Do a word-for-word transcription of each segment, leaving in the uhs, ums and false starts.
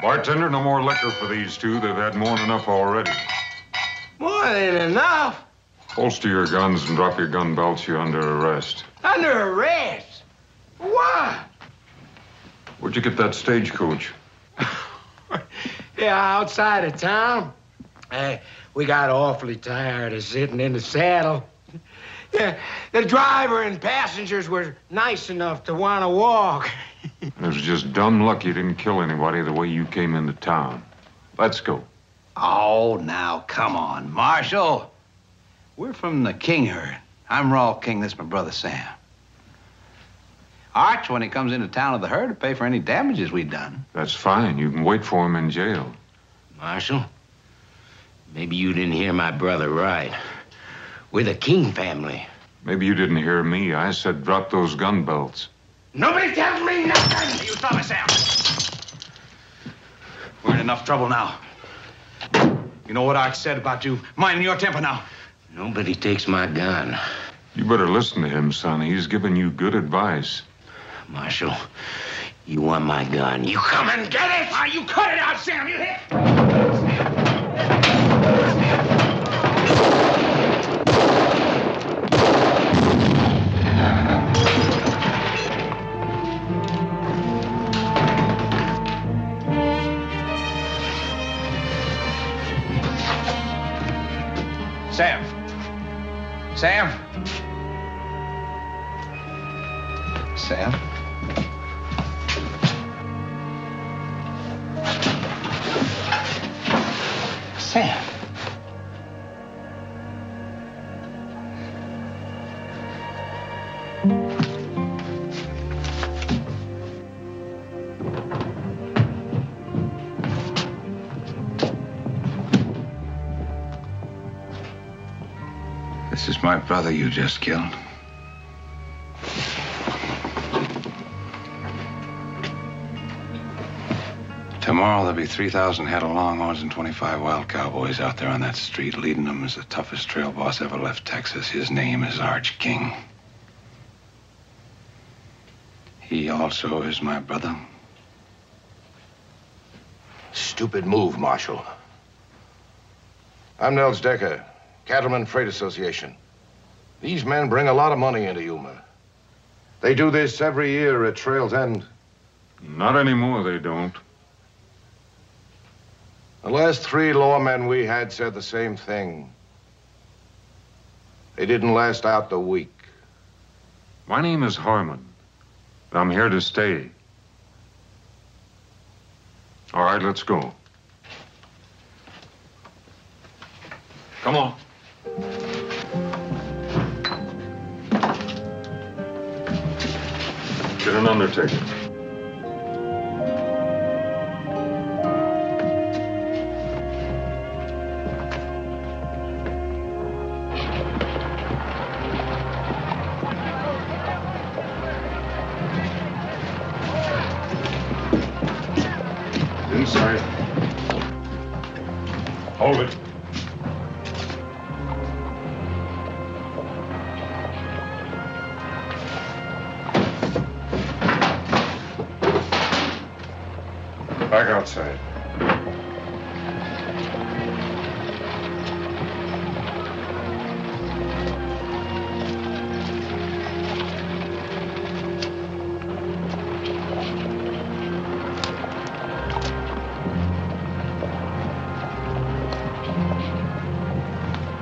Bartender, no more liquor for these two. They've had more than enough already. More than enough? Holster your guns and drop your gun belts. You're under arrest. Under arrest? Why? Where'd you get that stagecoach? Yeah, outside of town. Hey, we got awfully tired of sitting in the saddle. Yeah, the driver and passengers were nice enough to want to walk. It was just dumb luck you didn't kill anybody the way you came into town. Let's go. Oh, now, come on, Marshal. We're from the King herd. I'm Rol King, that's my brother Sam. Arch, when he comes into town of the herd, to pay for any damages we've done. That's fine. You can wait for him in jail. Marshal, maybe you didn't hear my brother right. We're the King family. Maybe you didn't hear me. I said drop those gun belts. Nobody tells me nothing! You thought myself. We're in enough trouble now. You know what Arch said about you minding your temper now. Nobody takes my gun. You better listen to him, son. He's giving you good advice. Marshal, you want my gun. You come and get it! Ah, you cut it out, Sam! You hit! Sam! Sam! Sam? Sam! This is my brother you just killed. Tomorrow there'll be three thousand head of longhorns and twenty-five wild cowboys out there on that street. Leading them is the toughest trail boss ever left Texas. His name is Arch King. He also is my brother. Stupid move, Marshal. I'm Nels Decker. Cattleman Freight Association. These men bring a lot of money into Yuma. They do this every year at Trail's End. Not anymore, they don't. The last three lawmen we had said the same thing. They didn't last out the week. My name is Harmon. I'm here to stay. All right, let's go. Come on. Get an undertaker. Hold it. Back outside.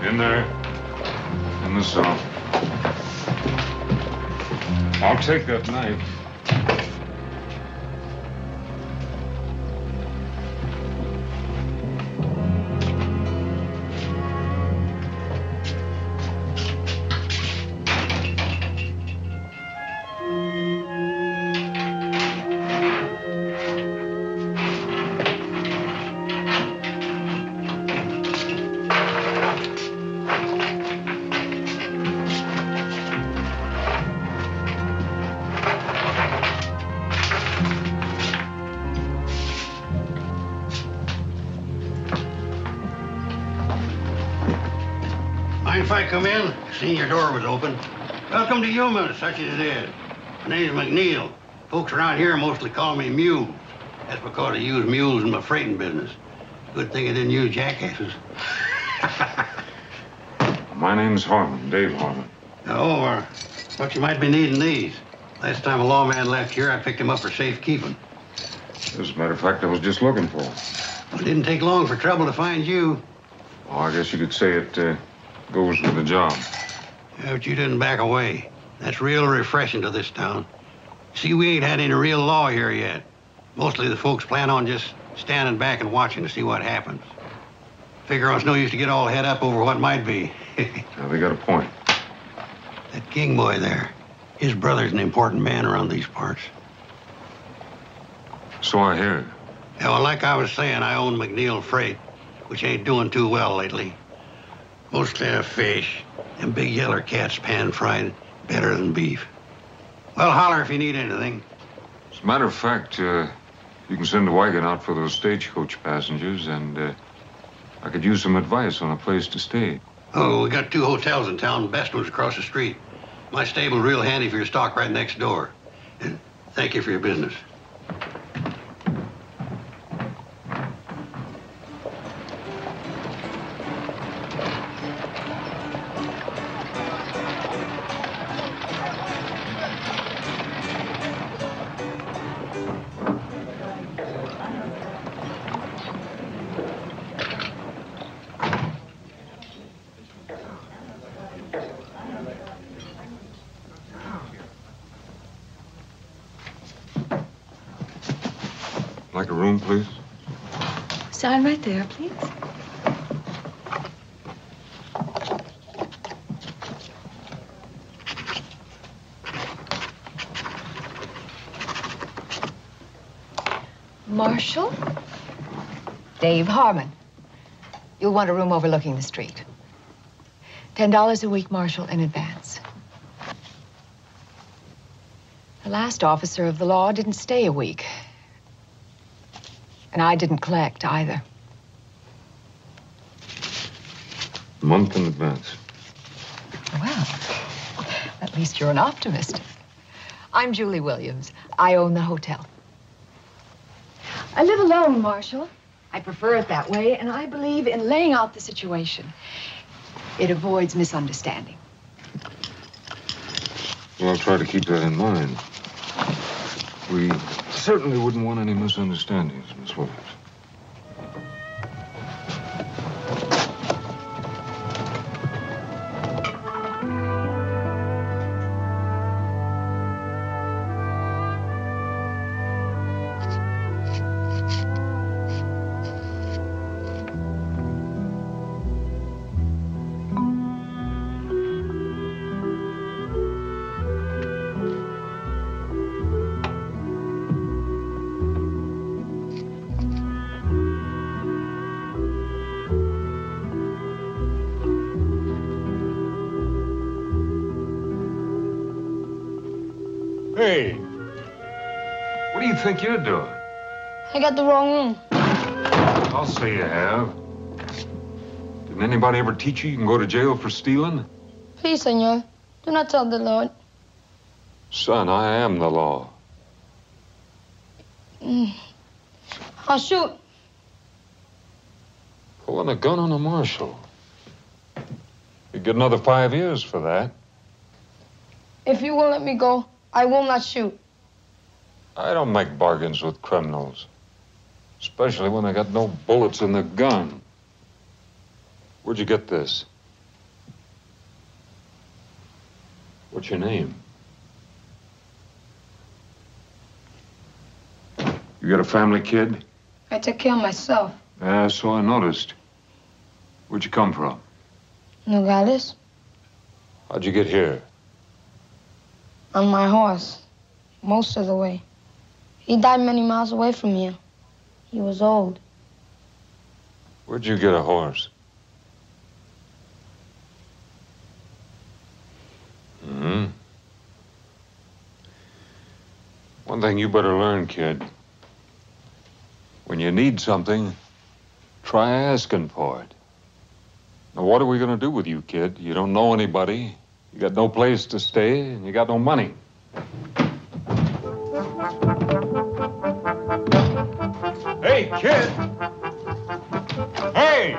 In there, in the cell. I'll take that knife. Come in. Seen your door was open. Welcome to Yuma, such as it is. My name's McNeil. Folks around here mostly call me Mules. That's because I use mules in my freighting business. Good thing I didn't use jackasses. My name's Harmon, Dave Harmon. Oh, uh, thought you might be needing these. Last time a lawman left here, I picked him up for safekeeping. As a matter of fact, I was just looking for him. Well, it didn't take long for trouble to find you. Oh, I guess you could say it, uh, goes with the job. Yeah, but you didn't back away. That's real refreshing to this town. See, we ain't had any real law here yet. Mostly the folks plan on just standing back and watching to see what happens. Figure it's no use to get all head up over what might be. Now, they got a point. That King boy there, his brother's an important man around these parts. So I hear. Yeah, well, like I was saying, I own McNeil Freight, which ain't doing too well lately. Mostly a fish. Them big yeller cats pan-fried better than beef. Well, holler if you need anything. As a matter of fact, uh, you can send a wagon out for those stagecoach passengers, and uh, I could use some advice on a place to stay. Oh, we got two hotels in town. Best one's across the street. My stable's real handy for your stock right next door. And thank you for your business. Sign right there, please. Marshal? Dave Harmon. You'll want a room overlooking the street. Ten dollars a week, Marshal, in advance. The last officer of the law didn't stay a week. And I didn't collect, either. A month in advance. Well, at least you're an optimist. I'm Julie Williams. I own the hotel. I live alone, Marshal. I prefer it that way, and I believe in laying out the situation. It avoids misunderstanding. Well, I'll try to keep that in mind. We certainly wouldn't want any misunderstandings, Miss Williams. Hey, what do you think you're doing? I got the wrong room. I'll say you have. Didn't anybody ever teach you you can go to jail for stealing? Please, senor, do not tell the Lord. Son, I am the law. Mm. I'll shoot. Pulling a gun on a marshal. You get another five years for that. If you won't let me go, I will not shoot. I don't make bargains with criminals, especially when I got no bullets in the gun. Where'd you get this? What's your name? You got a family, kid? I took care of myself. Yeah, so I noticed. Where'd you come from? Nogales. How'd you get here? On my horse, most of the way. He died many miles away from here. He was old. Where'd you get a horse? Mm-hmm. One thing you better learn, kid. When you need something, try asking for it. Now, what are we gonna do with you, kid? You don't know anybody, you got no place to stay, and you got no money. Hey, kid! Hey!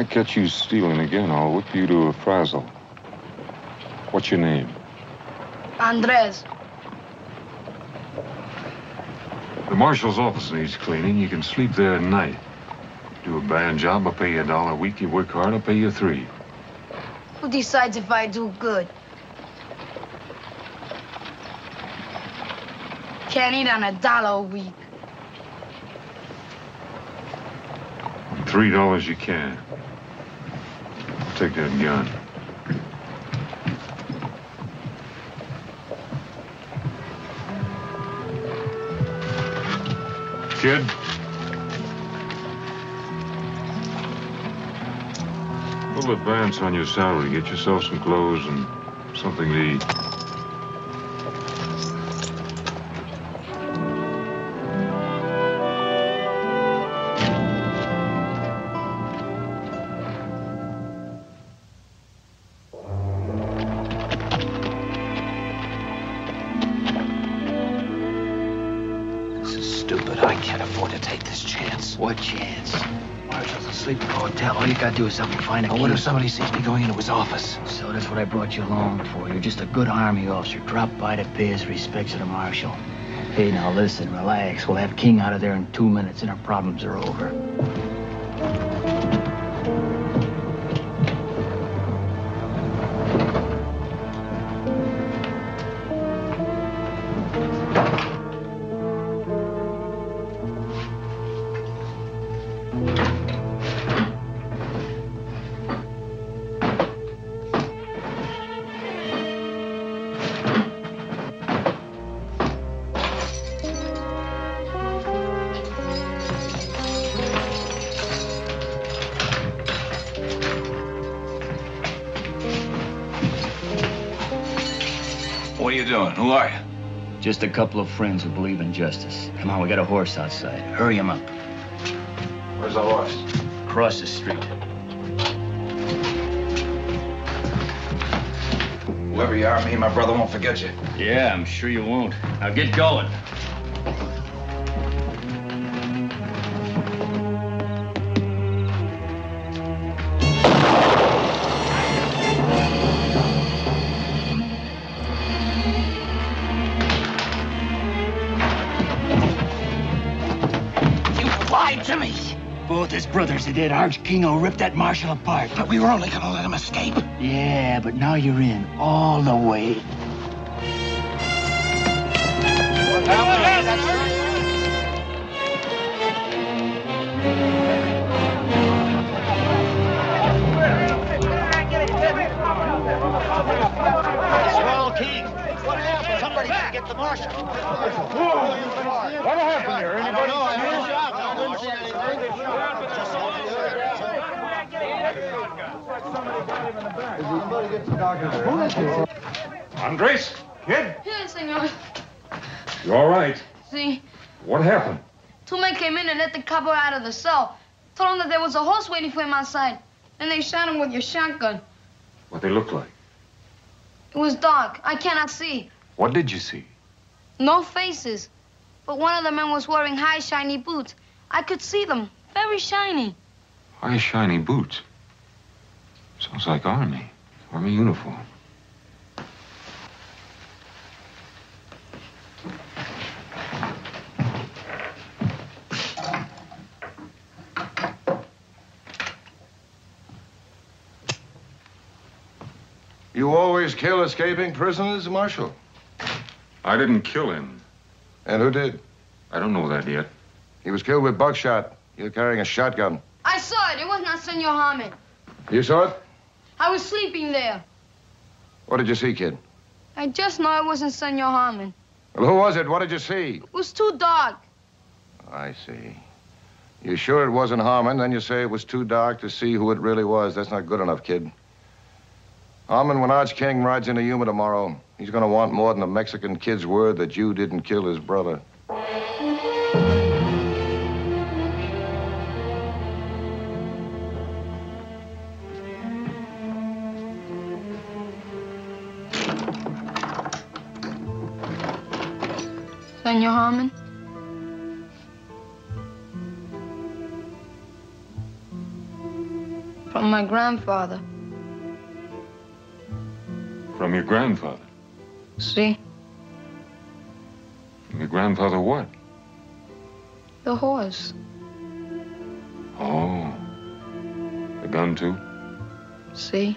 I catch you stealing again, I'll whip you to a frazzle. What's your name? Andres. The marshal's office needs cleaning. You can sleep there at night. Do a bad job, I'll pay you a dollar a week. You work hard, I'll pay you three. Who decides if I do good? Can't eat on a dollar a week. Three dollars you can. Take that gun. Kid? A little advance on your salary. Get yourself some clothes and something to eat. I do is help him find a key. What if somebody sees me going into his office? So that's what I brought you along for. You're just a good army officer. Drop by to pay his respects to the marshal. Hey, now listen, relax. We'll have King out of there in two minutes and our problems are over. Who are you? Just a couple of friends who believe in justice. Come on, we got a horse outside. Hurry him up. Where's the horse? Across the street. Whoever you are, me and my brother won't forget you. Yeah, I'm sure you won't. Now get going. to me. Both his brothers, he did. Arch King ripped that marshal apart. But we were only gonna let him escape. Yeah, but now you're in all the way. Raul King, what happened? Somebody didn't get the marshal. What happened here? Anybody? Andres, kid? Yeah, senor. You're all right. See? What happened? Two men came in and let the copper out of the cell. Told him that there was a horse waiting for him outside. Then they shot him with your shotgun. What they look like? It was dark. I cannot see. What did you see? No faces. But one of the men was wearing high, shiny boots. I could see them. Very shiny. High, shiny boots? Sounds like Army. Army uniform. You always kill escaping prisoners, Marshal? I didn't kill him. And who did? I don't know that yet. He was killed with buckshot. You're carrying a shotgun. I saw it. It was not Senor Harmon. You saw it? I was sleeping there. What did you see, kid? I just know it wasn't Senor Harmon. Well, who was it? What did you see? It was too dark. I see. You're sure it wasn't Harmon, then you say it was too dark to see who it really was. That's not good enough, kid. Harmon, when Arch King rides into Yuma tomorrow, he's gonna want more than the Mexican kid's word that you didn't kill his brother. Senor Harmon? From my grandfather. From your grandfather? See? From your grandfather what? The horse. Oh. The gun, too? See?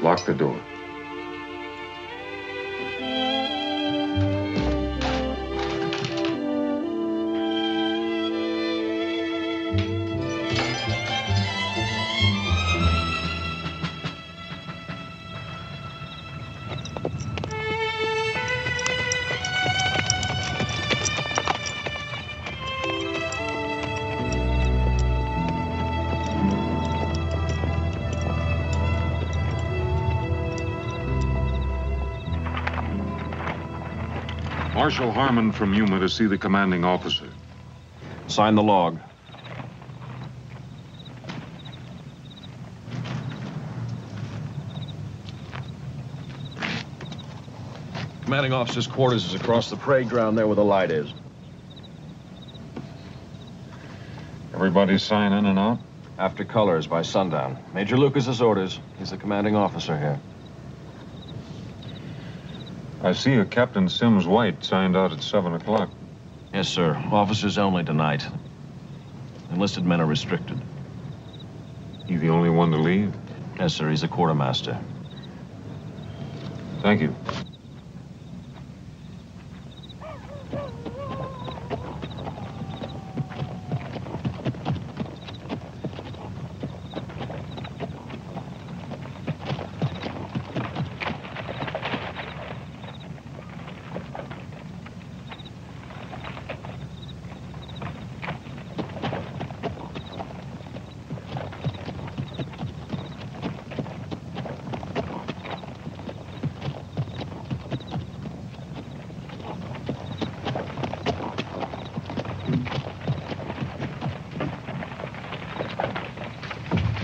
Lock the door. Marshal Harmon from Yuma to see the commanding officer. Sign the log. Commanding officer's quarters is across the parade ground there where the light is. Everybody sign in and out? After colors by sundown. Major Lucas's orders. He's the commanding officer here. I see a Captain Sims White signed out at seven o'clock. Yes, sir. Officers only tonight. Enlisted men are restricted. You the only one to leave? Yes, sir. He's the quartermaster. Thank you.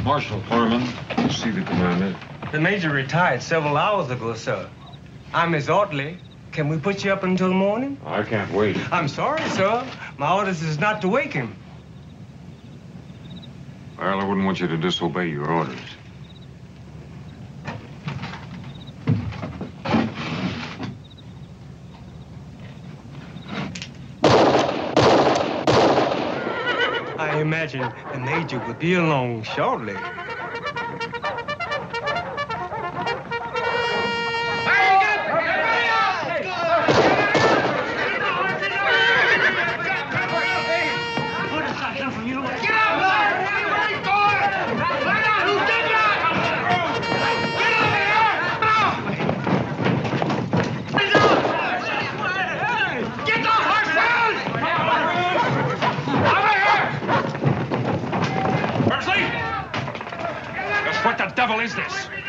Marshal Harmon, you see the commander. The major retired several hours ago, sir. I'm Miss Audley. Can we put you up until morning? I can't wait. I'm sorry, sir. My orders is not to wake him. Well, I wouldn't want you to disobey your orders. I imagine the Major will be along shortly.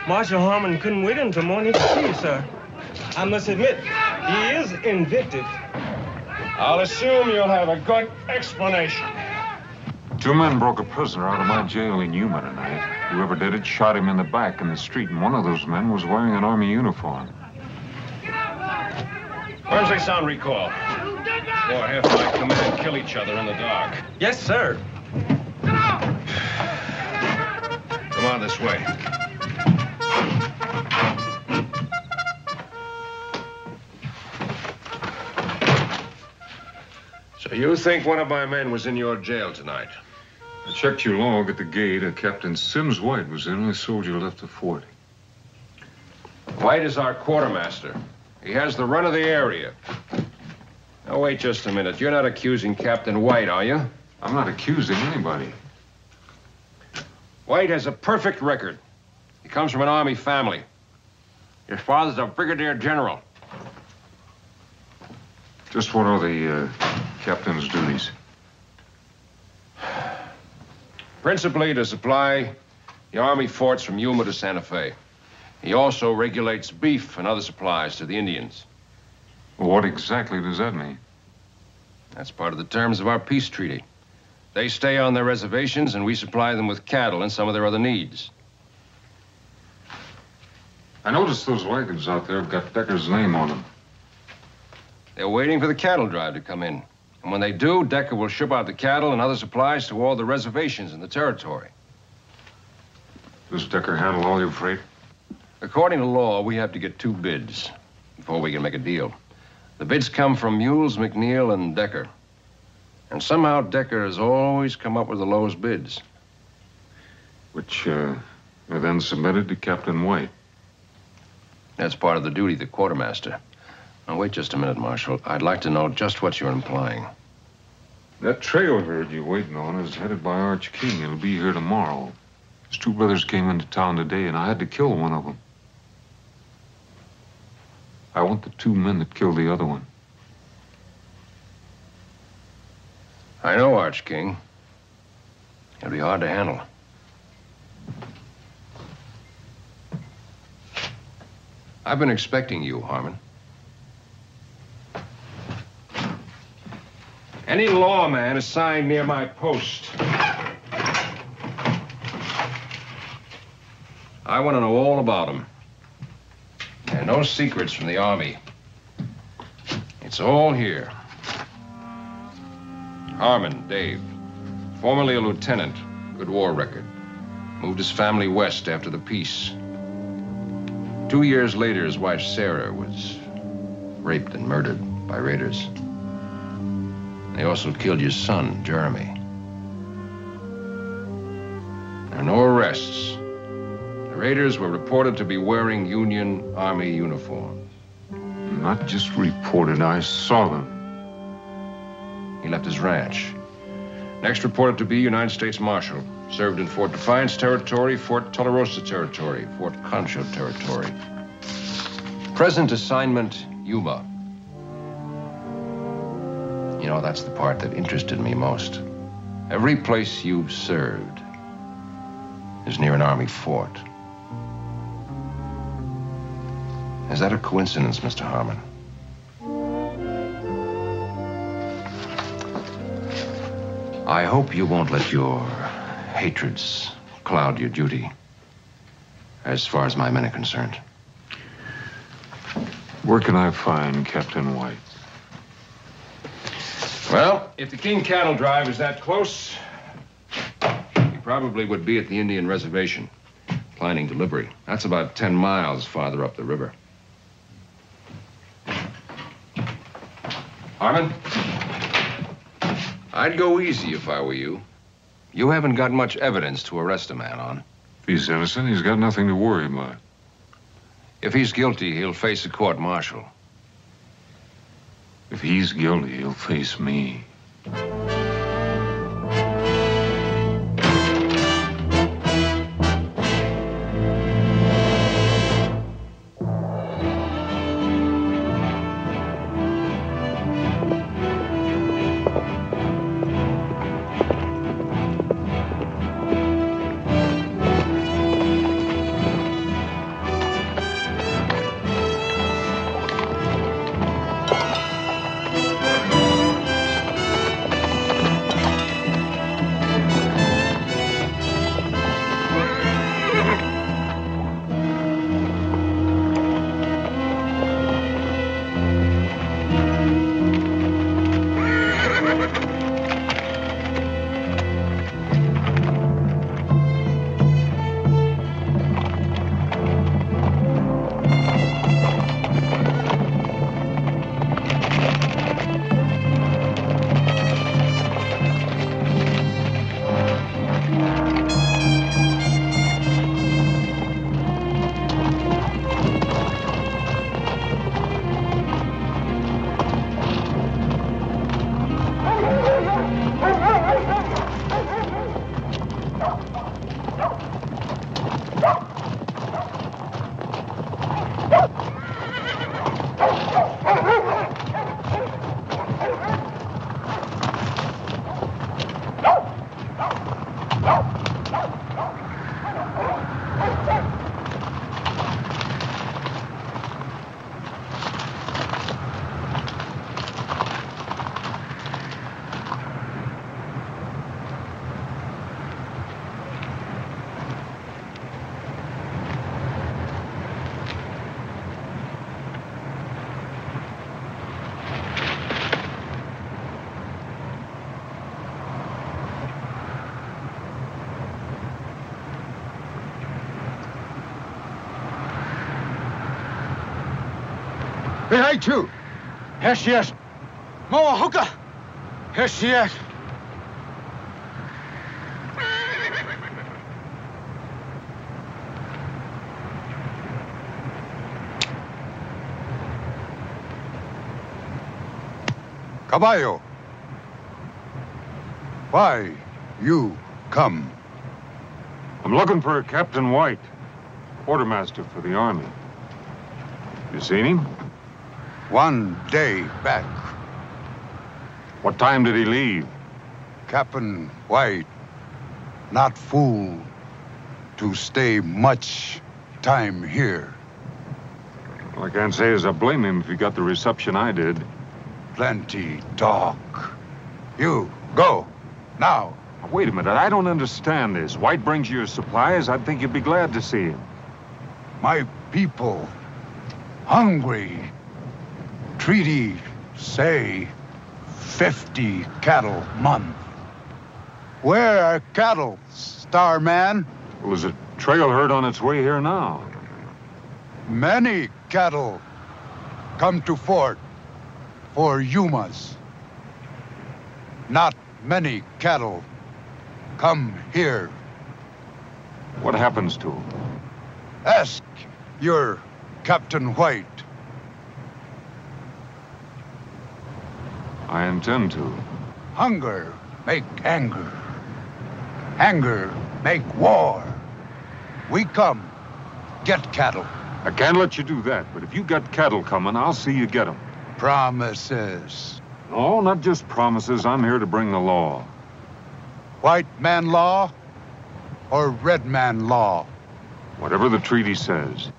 Marshal Harmon couldn't wait until morning to see you, sir. I must admit, he is inventive. I'll assume you'll have a good explanation. Two men broke a prisoner out of my jail in Yuma tonight. Whoever did it shot him in the back in the street, and one of those men was wearing an Army uniform. Where's sound recall? Or half my command kill each other in the dark. Yes, sir. Come on this way. So you think one of my men was in your jail tonight? I checked your log at the gate. A Captain Sims White was in, and a soldier left the fort. White is our quartermaster. He has the run of the area. Now, wait just a minute. You're not accusing Captain White, are you? I'm not accusing anybody. White has a perfect record. He comes from an Army family. Your father's a brigadier general. Just what are the uh, captain's duties? Principally to supply the Army forts from Yuma to Santa Fe. He also regulates beef and other supplies to the Indians. Well, what exactly does that mean? That's part of the terms of our peace treaty. They stay on their reservations, and we supply them with cattle and some of their other needs. I noticed those wagons out there have got Decker's name on them. They're waiting for the cattle drive to come in. And when they do, Decker will ship out the cattle and other supplies to all the reservations in the territory. Does Decker handle all your freight? According to law, we have to get two bids before we can make a deal. The bids come from Mules, McNeil, and Decker. And somehow Decker has always come up with the lowest bids. Which uh, are then submitted to Captain White. That's part of the duty of the quartermaster. Now, wait just a minute, Marshal. I'd like to know just what you're implying. That trail herd you're waiting on is headed by Arch King. It'll be here tomorrow. His two brothers came into town today, and I had to kill one of them. I want the two men that killed the other one. I know Arch King. It'll be hard to handle. I've been expecting you, Harmon. Any lawman assigned near my post. I want to know all about him. There are no secrets from the Army. It's all here. Harmon, Dave, formerly a lieutenant, good war record. Moved his family west after the peace. Two years later, his wife, Sarah, was raped and murdered by raiders. They also killed your son, Jeremy. There are no arrests. The raiders were reported to be wearing Union Army uniforms. Not just reported, I saw them. He left his ranch. Next reported to be United States Marshal. Served in Fort Defiance territory, Fort Tularosa territory, Fort Concho territory. Present assignment, Yuma. You know, that's the part that interested me most. Every place you've served is near an Army fort. Is that a coincidence, Mister Harmon? I hope you won't let your hatreds cloud your duty, as far as my men are concerned. Where can I find Captain White? Well, if the King cattle drive is that close, he probably would be at the Indian reservation, planning delivery. That's about ten miles farther up the river. Harmon, I'd go easy if I were you. You haven't got much evidence to arrest a man on. If he's innocent, he's got nothing to worry about. If he's guilty, he'll face a court-martial. If he's guilty, he'll face me. Behind you! Here she is. Moa Hooker! Here she is. Caballo! Why you come? I'm looking for Captain White, quartermaster for the Army. You seen him? One day back. What time did he leave? Captain White, not fool to stay much time here. Well, I can't say as I blame him if he got the reception I did. Plenty talk. You go, now. Wait a minute, I don't understand this. White brings you your supplies, I'd think you'd be glad to see him. My people, hungry. Treaty, say, fifty cattle month. Where are cattle, Starman? Well, there's a trail herd on its way here now. Many cattle come to Fort for Yumas. Not many cattle come here. What happens to them? Ask your Captain White. I intend to. Hunger make anger. Anger make war. We come, get cattle. I can't let you do that, but if you got cattle coming, I'll see you get them. Promises. No, not just promises. I'm here to bring the law. White man law or red man law? Whatever the treaty says.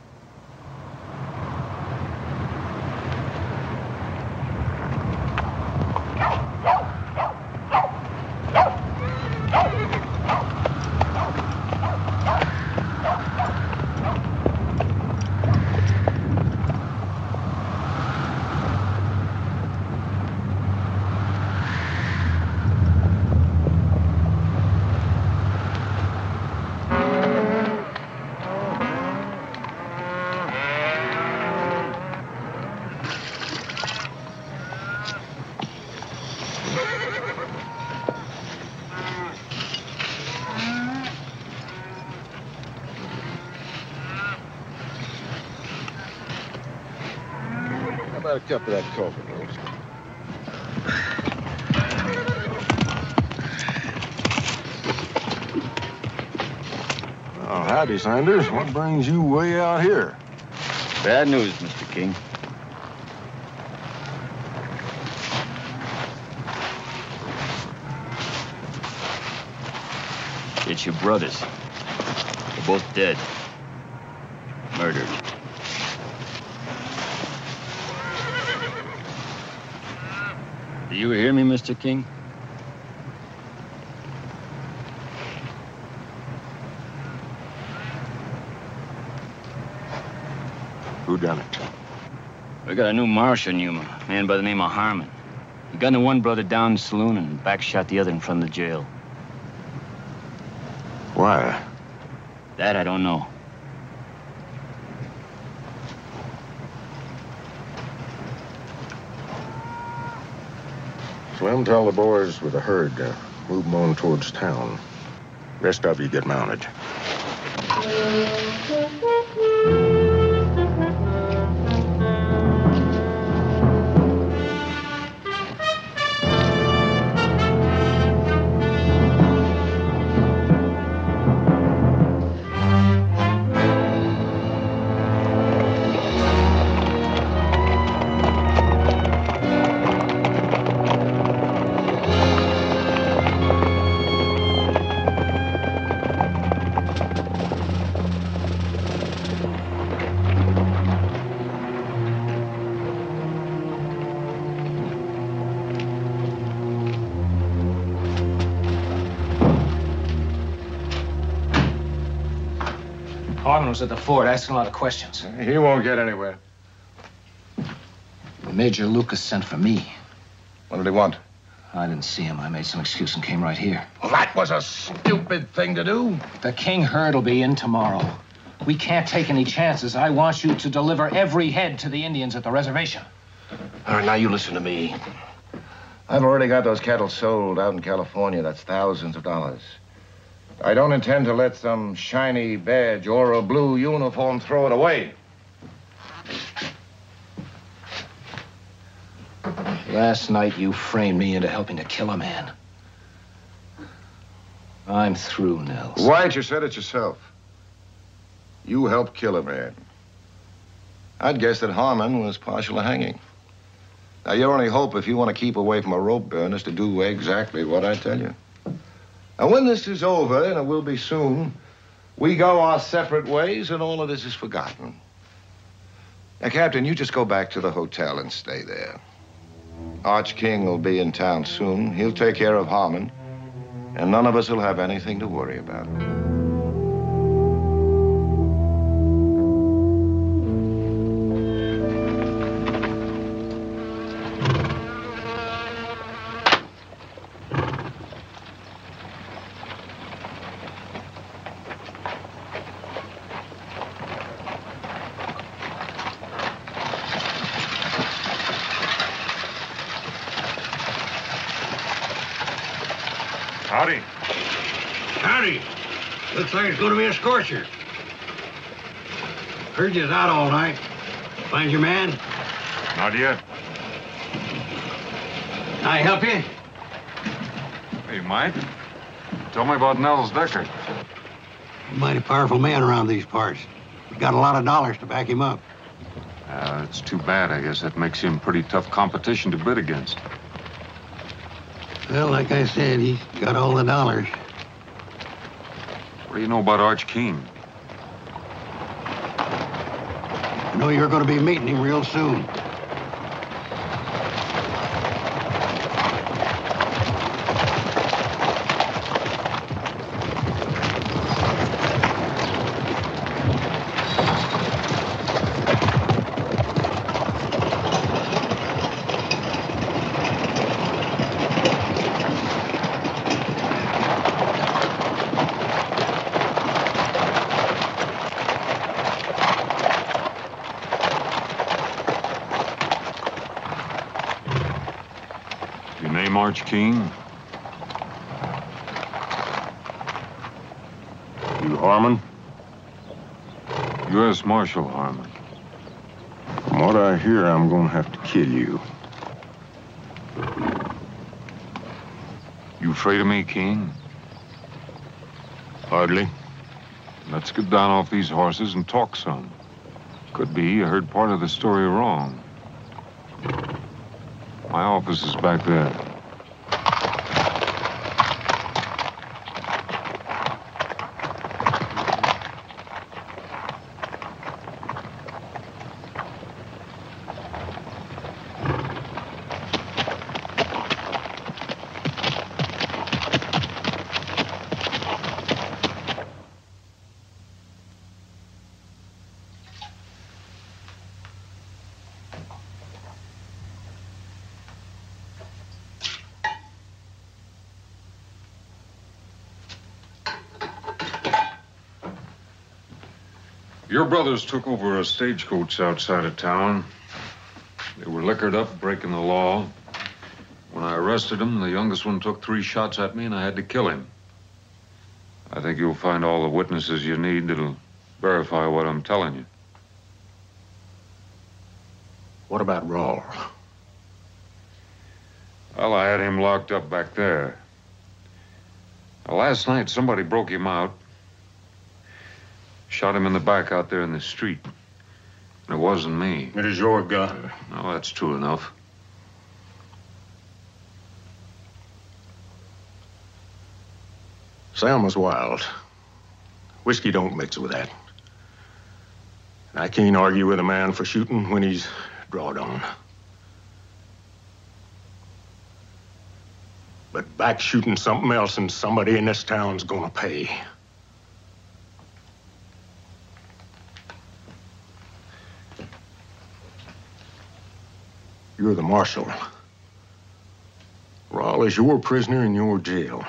about a cup of that coffee. Well, howdy, Sanders. What brings you way out here? Bad news, Mister King. It's your brothers. They're both dead. Murdered. Do you hear me, Mister King? Who done it? We got a new marshal in Yuma, a man by the name of Harmon. He gunned the one brother down in the saloon and backshot the other in front of the jail. Why? That I don't know. Slim, tell the boys with the herd to move them on towards town. Rest of you get mounted. Was at the fort asking a lot of questions. He won't get anywhere. Major Lucas sent for me. What did he want? I didn't see him. I made some excuse and came right here. Well, that was a stupid thing to do. The King herd will be in tomorrow. We can't take any chances. I want you to deliver every head to the Indians at the reservation. All right, now you listen to me. I've already got those cattle sold out in California. That's thousands of dollars. I don't intend to let some shiny badge or a blue uniform throw it away. Last night you framed me into helping to kill a man. I'm through, Nels. White, you said it yourself. You helped kill a man. I'd guess that Harmon was partial to hanging. Now, your only hope if you want to keep away from a rope burn is to do exactly what I tell you. And when this is over, and it will be soon, we go our separate ways and all of this is forgotten. Now, Captain, you just go back to the hotel and stay there. Arch King will be in town soon. He'll take care of Harmon, and none of us will have anything to worry about. It's going to be a scorcher. Heard you's out all night. Find your man? Not yet. Can I help you? Hey, you might. Tell me about Nels Decker. A mighty powerful man around these parts. He's got a lot of dollars to back him up. Uh, it's too bad. I guess that makes him pretty tough competition to bid against. Well, like I said, he's got all the dollars. What do you know about Arch King? I know you're going to be meeting him real soon. Arch King. You Harmon? U S Marshal Harmon. From what I hear, I'm gonna have to kill you. You afraid of me, King? Hardly. Let's get down off these horses and talk some. Could be you heard part of the story wrong. My office is back there. Your brothers took over a stagecoach outside of town. They were liquored up, breaking the law. When I arrested them, the youngest one took three shots at me and I had to kill him. I think you'll find all the witnesses you need that'll verify what I'm telling you. What about Rol? Well, I had him locked up back there. Now, last night, somebody broke him out. Shot him in the back out there in the street. And it wasn't me. It is your gun. No, that's true enough. Sam was wild. Whiskey don't mix with that. And I can't argue with a man for shooting when he's drawed on. But back shooting something else and somebody in this town's gonna pay. You're the marshal. Rol is your prisoner in your jail.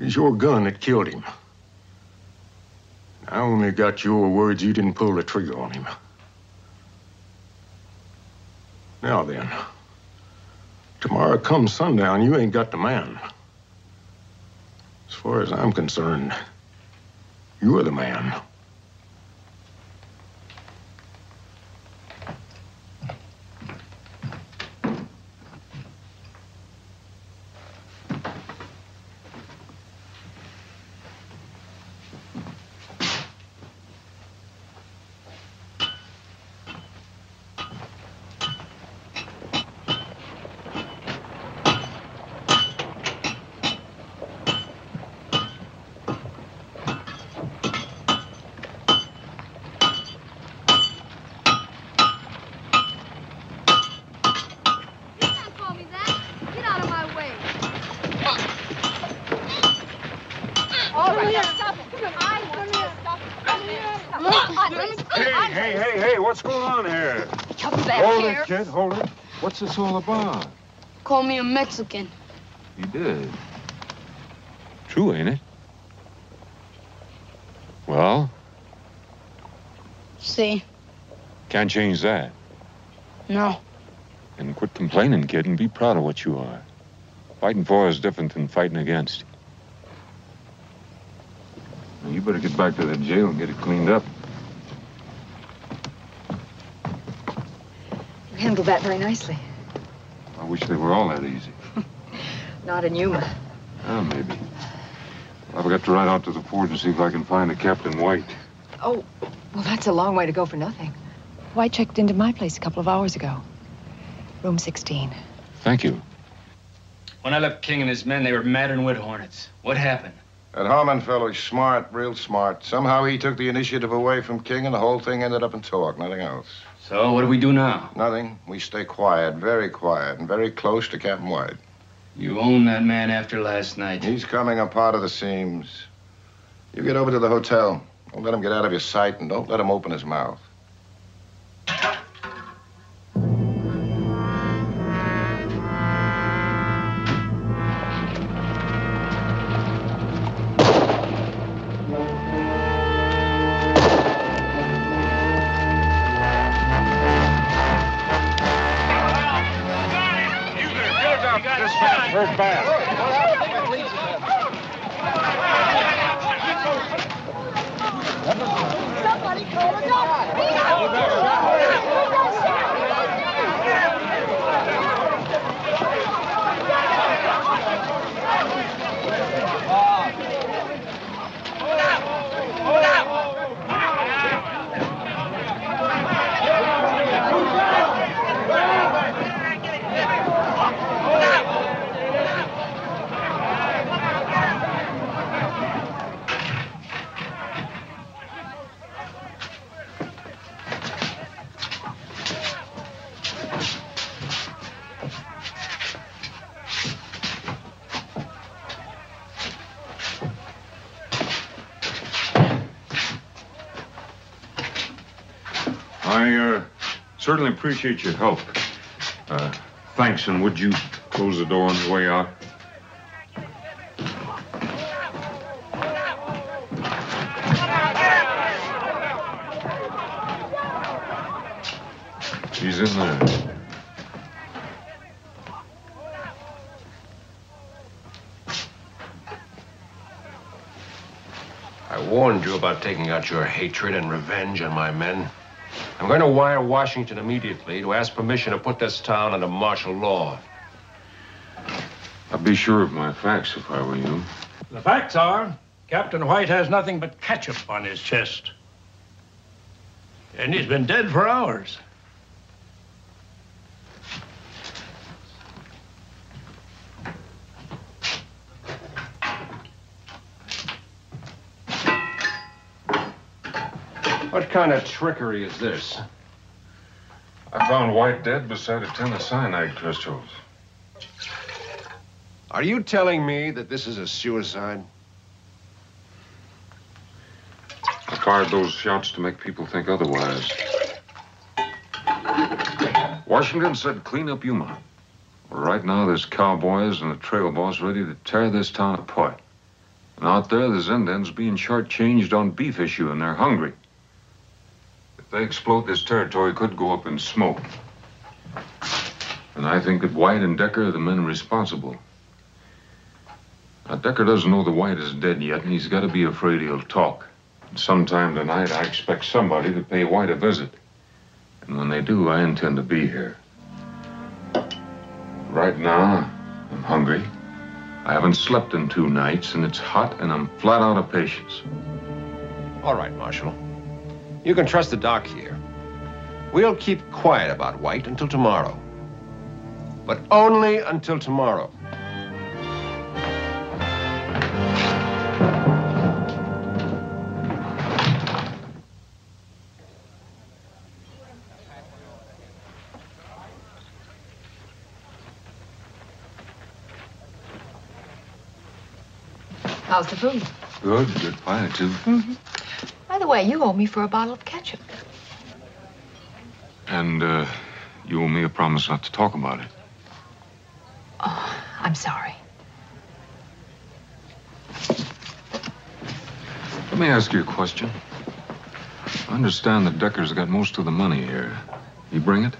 It's your gun that killed him. I only got your words you didn't pull the trigger on him. Now then, tomorrow come sundown, you ain't got the man. As far as I'm concerned, you're the man. Hold it. What's this all about? Call me a Mexican. He did. True, ain't it? Well? See. Can't change that. No. Then quit complaining, kid, and be proud of what you are. Fighting for is different than fighting against. Well, you better get back to the jail and get it cleaned up. Handled that very nicely. I wish they were all that easy. Not in Yuma. Oh, maybe. I've got to ride out to the fort and see if I can find a Captain White. Oh, well, that's a long way to go for nothing. White checked into my place a couple of hours ago. Room sixteen. Thank you. When I left King and his men, they were mattering wood hornets. What happened? That Harmon fellow's smart, real smart. Somehow he took the initiative away from King and the whole thing ended up in talk, nothing else. So, what do we do now? Nothing. We stay quiet, very quiet, and very close to Captain White. You own that man after last night. He's coming apart of the seams. You get over to the hotel. Don't let him get out of your sight, and don't let him open his mouth. Somebody call a doctor! Certainly appreciate your help. Uh, thanks, and would you close the door on the way out? He's in there. Warned you about taking out your hatred and revenge on my men. I'm going to wire Washington immediately to ask permission to put this town under martial law. I'd be sure of my facts if I were you. The facts are, Captain White has nothing but ketchup on his chest. And he's been dead for hours. What kind of trickery is this? I found White dead beside a tin of cyanide crystals. Are you telling me that this is a suicide? I fired those shots to make people think otherwise. Washington said clean up Yuma. Right now, there's cowboys and a trail boss ready to tear this town apart. And out there, there's Indians being shortchanged on beef issue, and they're hungry. They explode, this territory could go up in smoke. And I think that White and Decker are the men responsible. Now, Decker doesn't know that White is dead yet, and he's got to be afraid he'll talk. And sometime tonight, I expect somebody to pay White a visit. And when they do, I intend to be here. Right now, I'm hungry. I haven't slept in two nights, and it's hot, and I'm flat out of patience. All right, Marshal. You can trust the doc here. We'll keep quiet about White until tomorrow. But only until tomorrow. How's the food? Good, good pie, too. Mm-hmm. By the way, you owe me for a bottle of ketchup. And uh, you owe me a promise not to talk about it. Oh, I'm sorry. Let me ask you a question. I understand that Decker's got most of the money here. You bring it?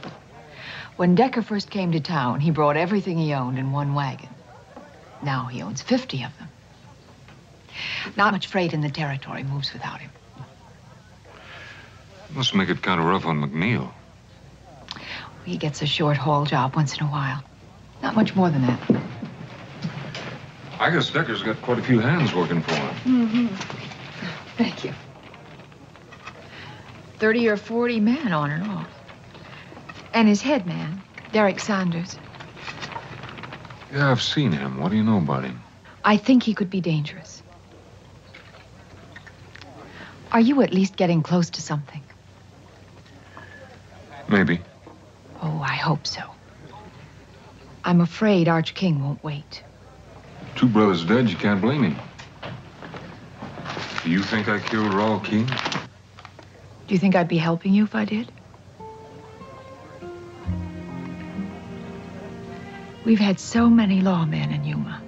When Decker first came to town, he brought everything he owned in one wagon. Now he owns fifty of them. Not much freight in the territory moves without him. Must make it kind of rough on McNeil. He gets a short haul job once in a while. Not much more than that. I guess Decker's got quite a few hands working for him. Mm-hmm. Thank you. thirty or forty men on and off. And his head man, Derek Sanders. Yeah, I've seen him. What do you know about him? I think he could be dangerous. Are you at least getting close to something? Maybe. Oh, I hope so. I'm afraid Arch King won't wait. Two brothers dead, you can't blame him. Do you think I killed Raul King? Do you think I'd be helping you if I did? We've had so many lawmen in Yuma.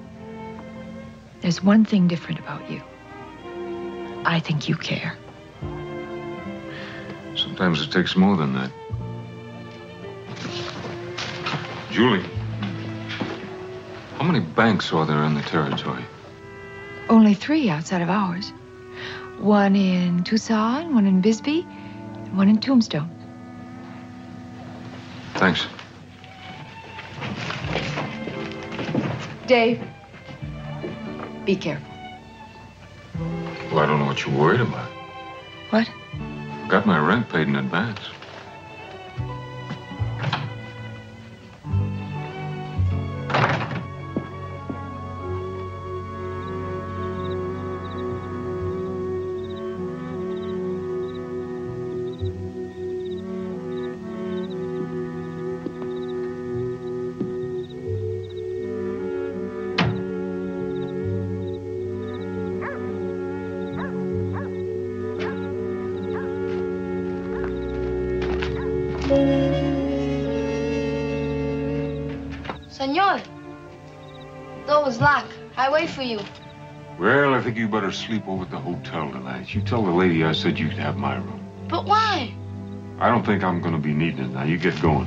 There's one thing different about you. I think you care. Sometimes it takes more than that. Julie, how many banks are there in the territory? Only three outside of ours. One in Tucson, one in Bisbee, and one in Tombstone. Thanks. Dave, be careful. Well, I don't know what you're worried about. What? I got my rent paid in advance. Senor, door was locked. I wait for you. Well, I think you better sleep over at the hotel tonight. You tell the lady I said you could have my room. But why? I don't think I'm going to be needing it now. You get going.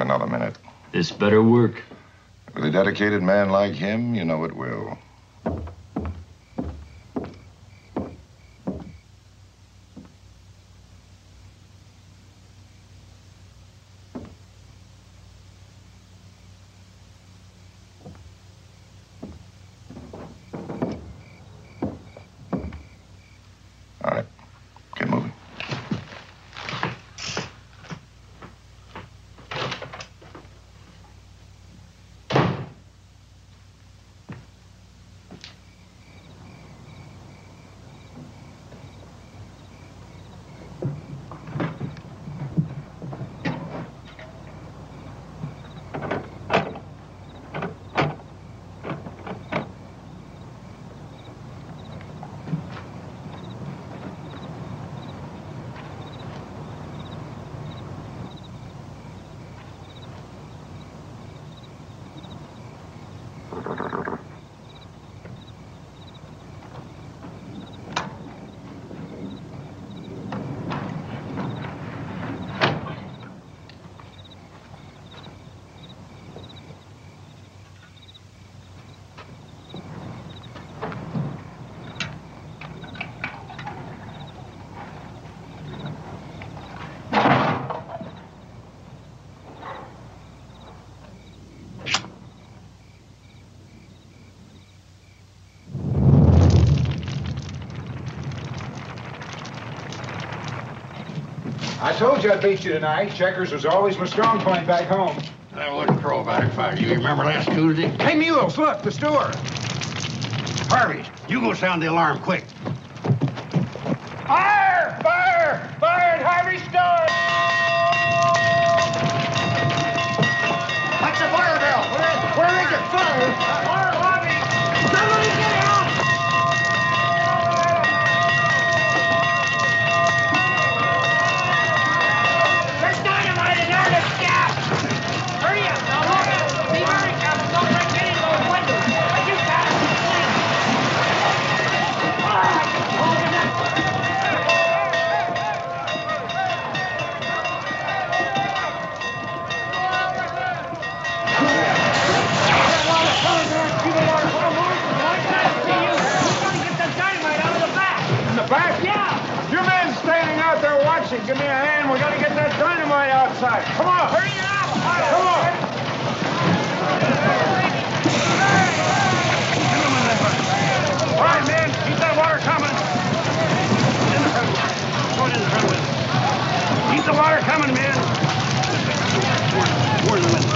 Another minute. This better work. With a dedicated man like him, you know it will. I told you I'd beat you tonight. Checkers was always my strong point back home. That wasn't throwback fire. You remember last Tuesday? Hey, Mules, look, the store. Harvey, you go sound the alarm quick. Fire! Fire! Fire at Harvey's store! That's a fire bell. Where, where is it? Fire! Fire lobby! Somebody get it! Give me a hand. We gotta get that dynamite outside. Come on. Hurry up. Come on. All right, man. Keep that water coming. It's in the front line. Throw it in the front window. Keep the water coming, man. More in the window.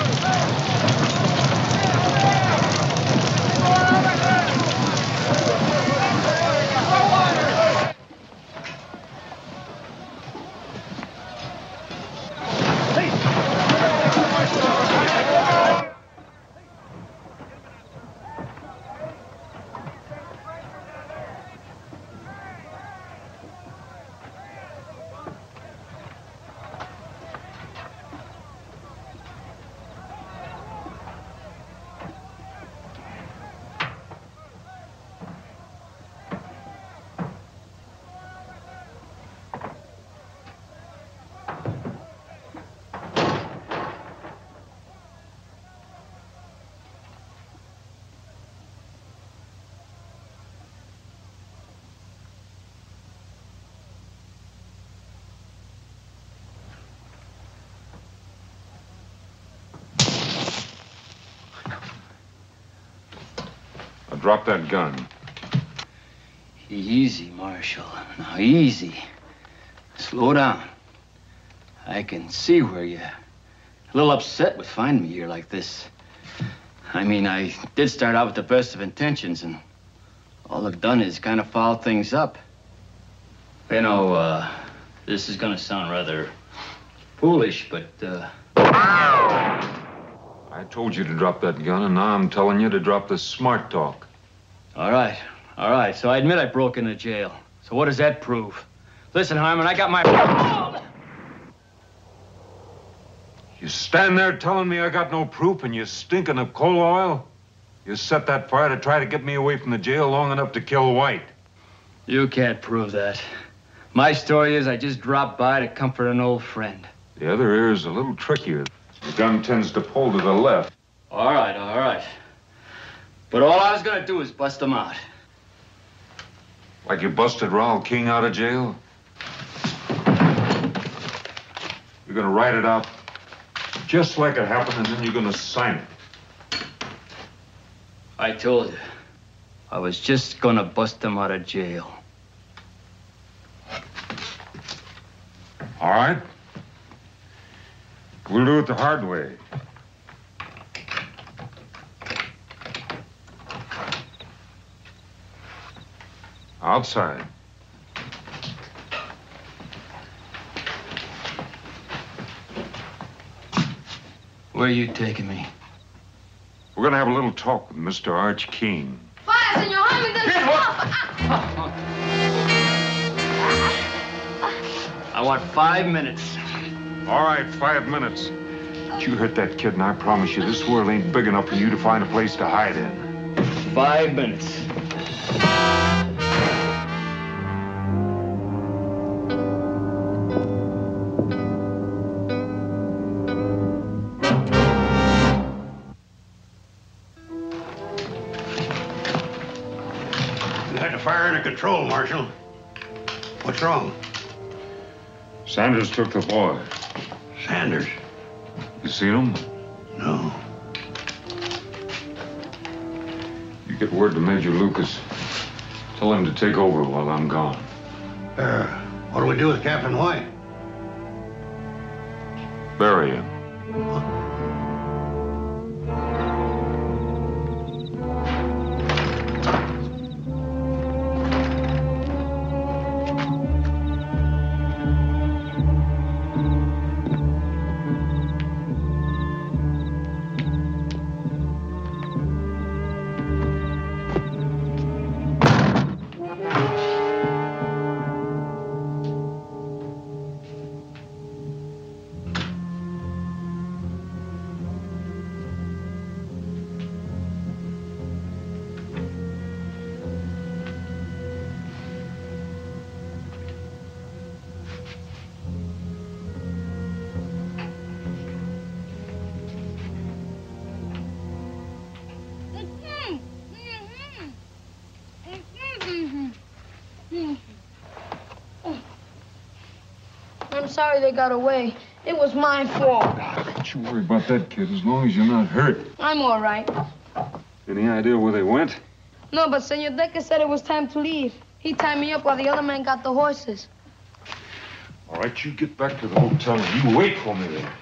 Drop that gun. Easy, Marshal. Now, easy. Slow down. I can see where you're a little upset with finding me here like this. I mean, I did start out with the best of intentions, and all I've done is kind of foul things up. You know, uh, this is gonna sound rather foolish, but, uh... I told you to drop that gun, and now I'm telling you to drop the smart talk. All right, all right, so I admit I broke into jail. So what does that prove? Listen, Harmon, I got my... You stand there telling me I got no proof, and you're stinking of coal oil? You set that fire to try to get me away from the jail long enough to kill White. You can't prove that. My story is I just dropped by to comfort an old friend. The other ear is a little trickier. The gun tends to pull to the left. All right, all right. But all I was gonna do is bust him out. Like you busted Raul King out of jail? You're gonna write it out just like it happened, and then you're gonna sign it. I told you. I was just gonna bust him out of jail. All right. We'll do it the hard way. Outside. Where are you taking me? We're gonna have a little talk with Mister Arch King. Fire, senor! I want five minutes. All right, five minutes. But you hurt that kid, and I promise you, this world ain't big enough for you to find a place to hide in. Five minutes. You had the fire under control, Marshal. What's wrong? Sanders took the boy. Sanders. You seen him? No. You get word to Major Lucas. Tell him to take over while I'm gone. Uh, what do we do with Captain White? Bury him. Huh? Sorry they got away. It was my fault. Don't you worry about that, kid, as long as you're not hurt. I'm all right. Any idea where they went? No, but Senor Decker said it was time to leave. He tied me up while the other man got the horses. All right, you get back to the hotel and you wait for me there.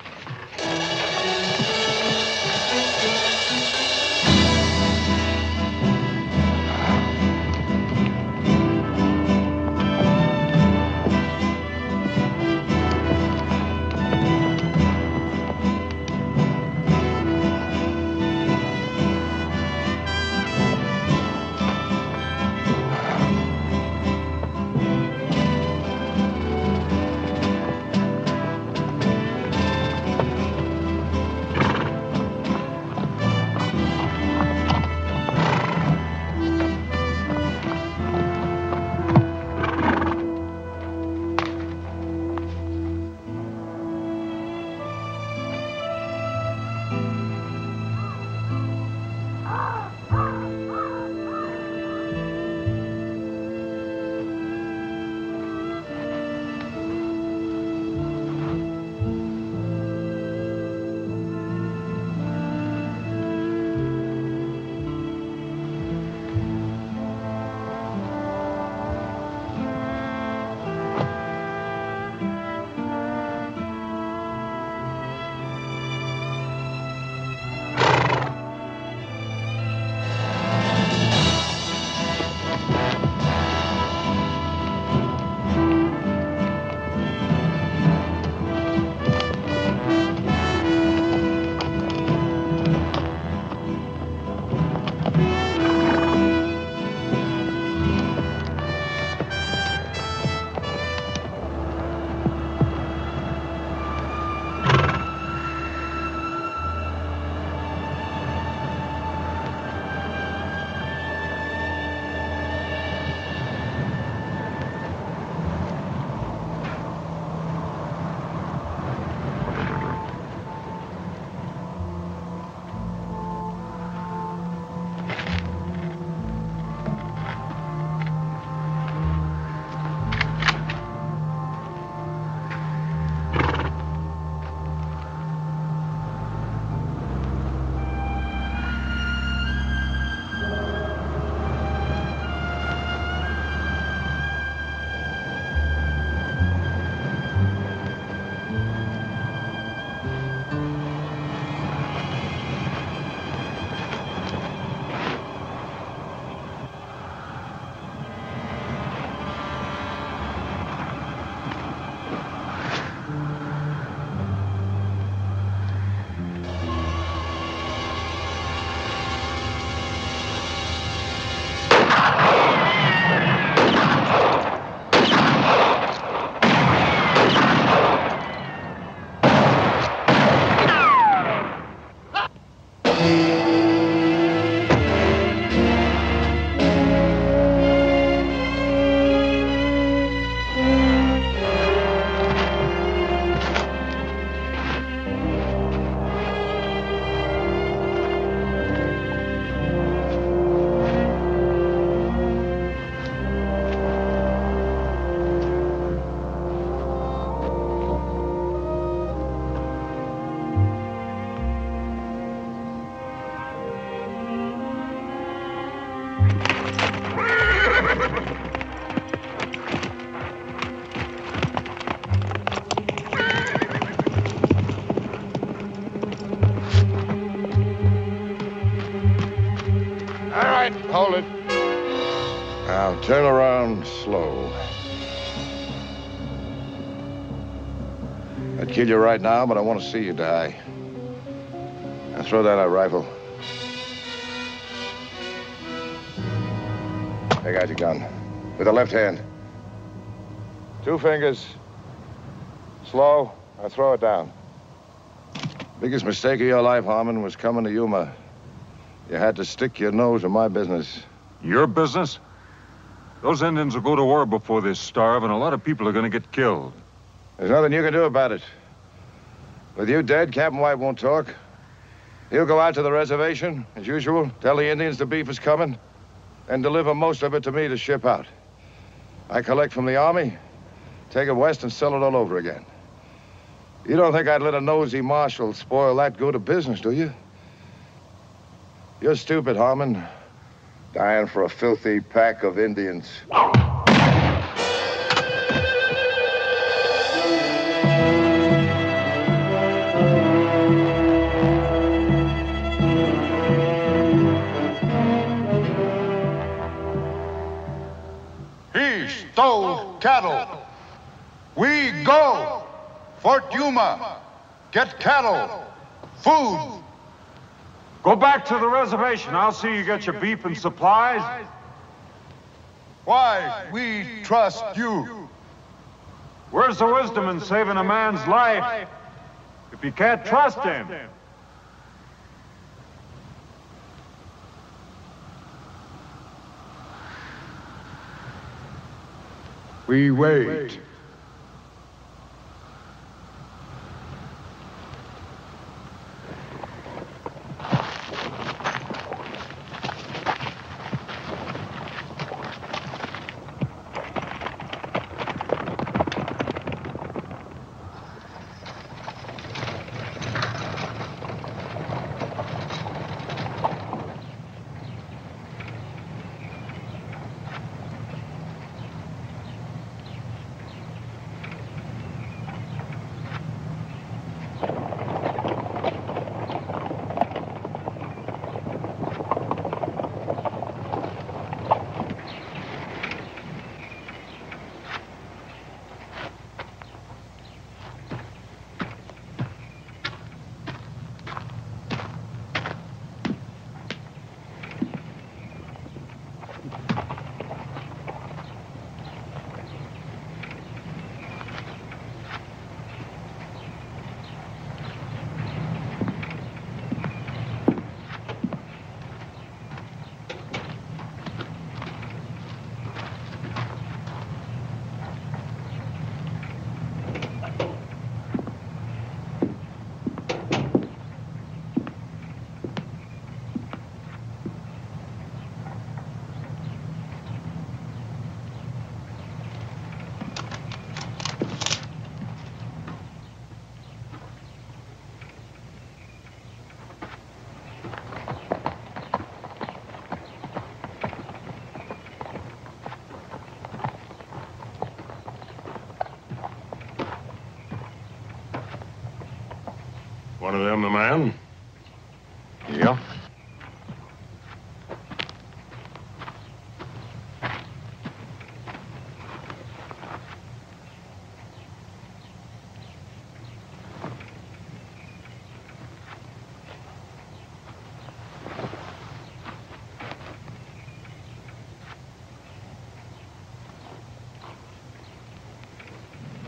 Now turn around slow. I'd kill you right now, but I want to see you die. Now throw down that rifle. Take out your gun. With the left hand. Two fingers. Slow. Now throw it down. Biggest mistake of your life, Harmon, was coming to Yuma. You had to stick your nose in my business. Your business? Those Indians will go to war before they starve, and a lot of people are going to get killed. There's nothing you can do about it. With you dead, Captain White won't talk. He'll go out to the reservation, as usual, tell the Indians the beef is coming, and deliver most of it to me to ship out. I collect from the Army, take it west, and sell it all over again. You don't think I'd let a nosy marshal spoil that good of business, do you? You're stupid, Harmon. Dying for a filthy pack of Indians. He stole cattle. We go. Fort Yuma, get cattle, food. Go back to the reservation. I'll see you get your beef and supplies. Why we trust you? Where's the wisdom in saving a man's life if you can't trust him? We wait. One of them, a man? Yeah.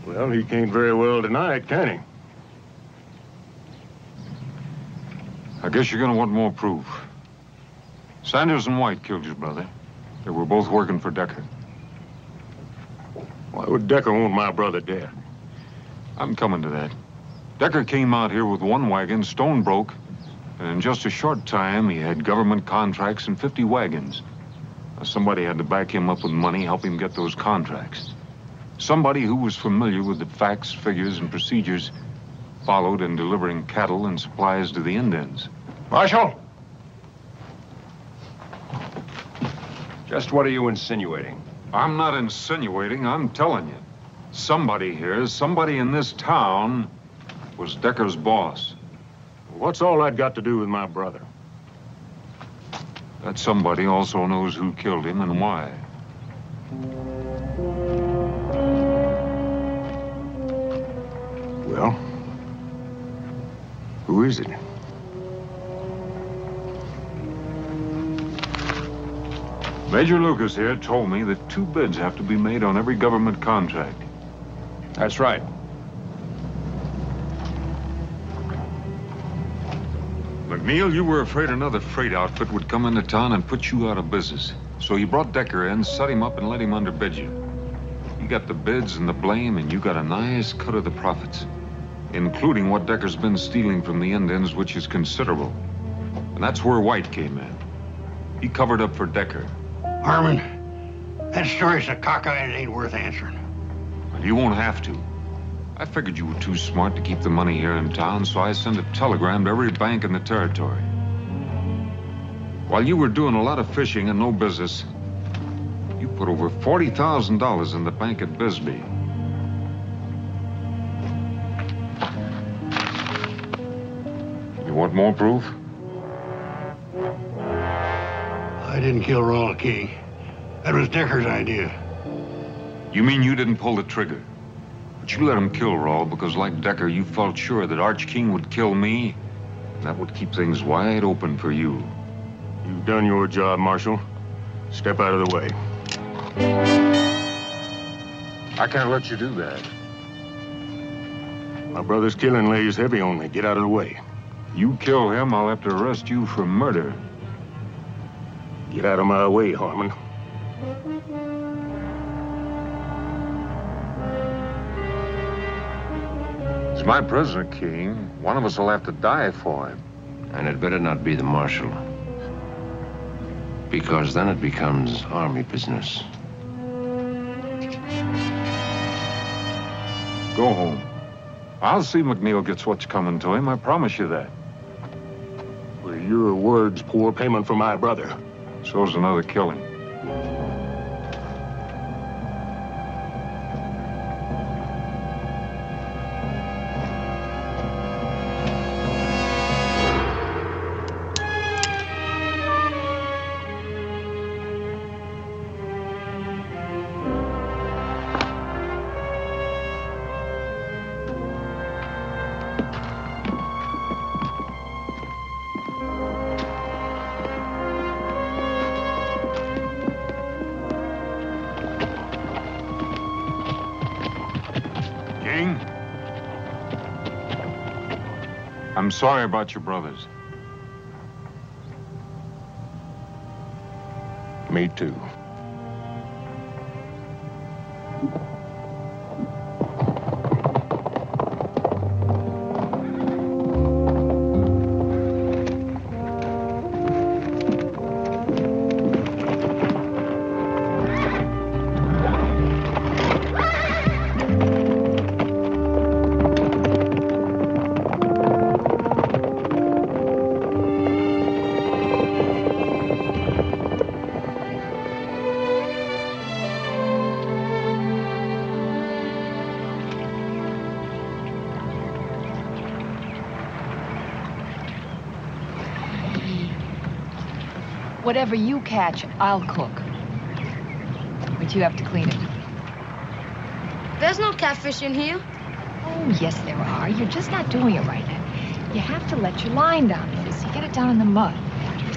Well, he can't very well deny it, can he? I guess you're gonna want more proof. Sanders and White killed your brother. They were both working for Decker. Why would Decker want my brother dead? I'm coming to that. Decker came out here with one wagon, stone broke, and in just a short time, he had government contracts and fifty wagons. Now, somebody had to back him up with money, help him get those contracts. Somebody who was familiar with the facts, figures, and procedures followed in delivering cattle and supplies to the Indians. Marshal! Just what are you insinuating? I'm not insinuating, I'm telling you. Somebody here, somebody in this town, was Decker's boss. What's all that got to do with my brother? That somebody also knows who killed him and why. Well, who is it? Major Lucas here told me that two bids have to be made on every government contract. That's right. McNeil, you were afraid another freight outfit would come into town and put you out of business. So you brought Decker in, set him up, and let him underbid you. You got the bids and the blame, and you got a nice cut of the profits, including what Decker's been stealing from the Indians, which is considerable. And that's where White came in. He covered up for Decker. Harmon, that story's a cock-eye and it ain't worth answering. But you won't have to. I figured you were too smart to keep the money here in town, so I sent a telegram to every bank in the territory. While you were doing a lot of fishing and no business, you put over forty thousand dollars in the bank at Bisbee. You want more proof? I didn't kill Raul King. That was Decker's idea. You mean you didn't pull the trigger? But you let him kill Raul because, like Decker, you felt sure that Arch King would kill me, and that would keep things wide open for you. You've done your job, Marshal. Step out of the way. I can't let you do that. My brother's killing lays heavy on me. Get out of the way. You kill him, I'll have to arrest you for murder. Get out of my way, Harmon. My prisoner, King. One of us will have to die for him. And it better not be the Marshal. Because then it becomes army business. Go home. I'll see McNeil gets what's coming to him. I promise you that. Well, your word's poor payment for my brother. So's another killing. I'm sorry about your brothers. Me too. Whatever you catch, I'll cook. But you have to clean it. There's no catfish in here. Oh, yes, there are. You're just not doing it right now. You have to let your line down, because you get it down in the mud.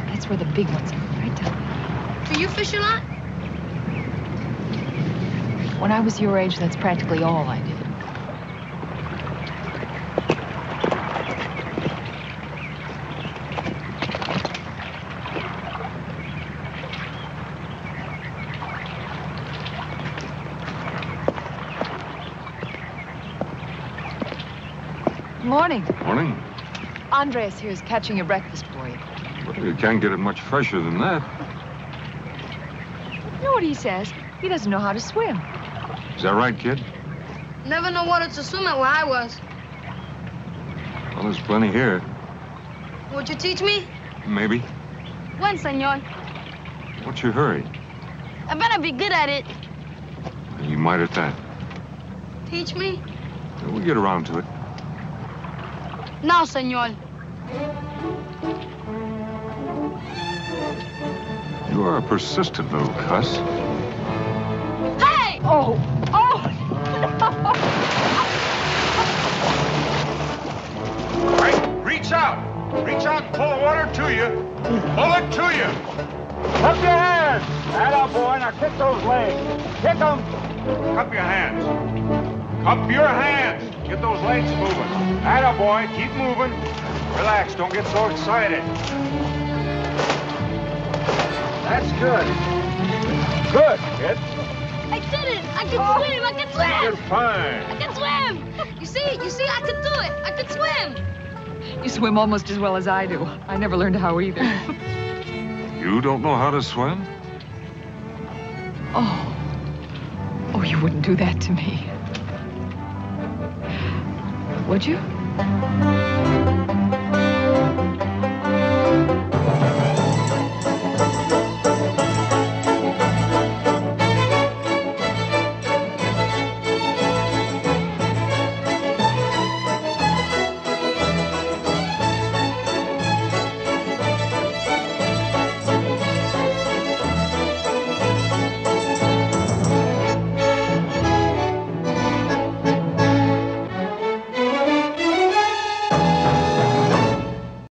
That's where the big ones are, right down there. Do you fish a lot? When I was your age, that's practically all I did. Morning. Morning. Andres here is catching your breakfast for you. Well, you can't get it much fresher than that. You know what he says? He doesn't know how to swim. Is that right, kid? Never know what it's to swim at where I was. Well, there's plenty here. Would you teach me? Maybe. When, senor? What's your hurry? I better be good at it. You might at that. Teach me? We'll get around to it. Now, senor. You are a persistent little cuss. Oh, oh, no. All right, reach out. Reach out and pull the water to you. Pull it to you. Up your hands. Atta boy, now kick those legs. Kick them. Cup your hands. Cup your hands. Get those legs moving. Atta boy, keep moving. Relax, don't get so excited. That's good. Good, kid. I did it! I can oh. swim! I can swim! You're fine. I can swim! You see, you see, I can do it! I can swim! You swim almost as well as I do. I never learned how either. You don't know how to swim? Oh. Oh, you wouldn't do that to me. Would you?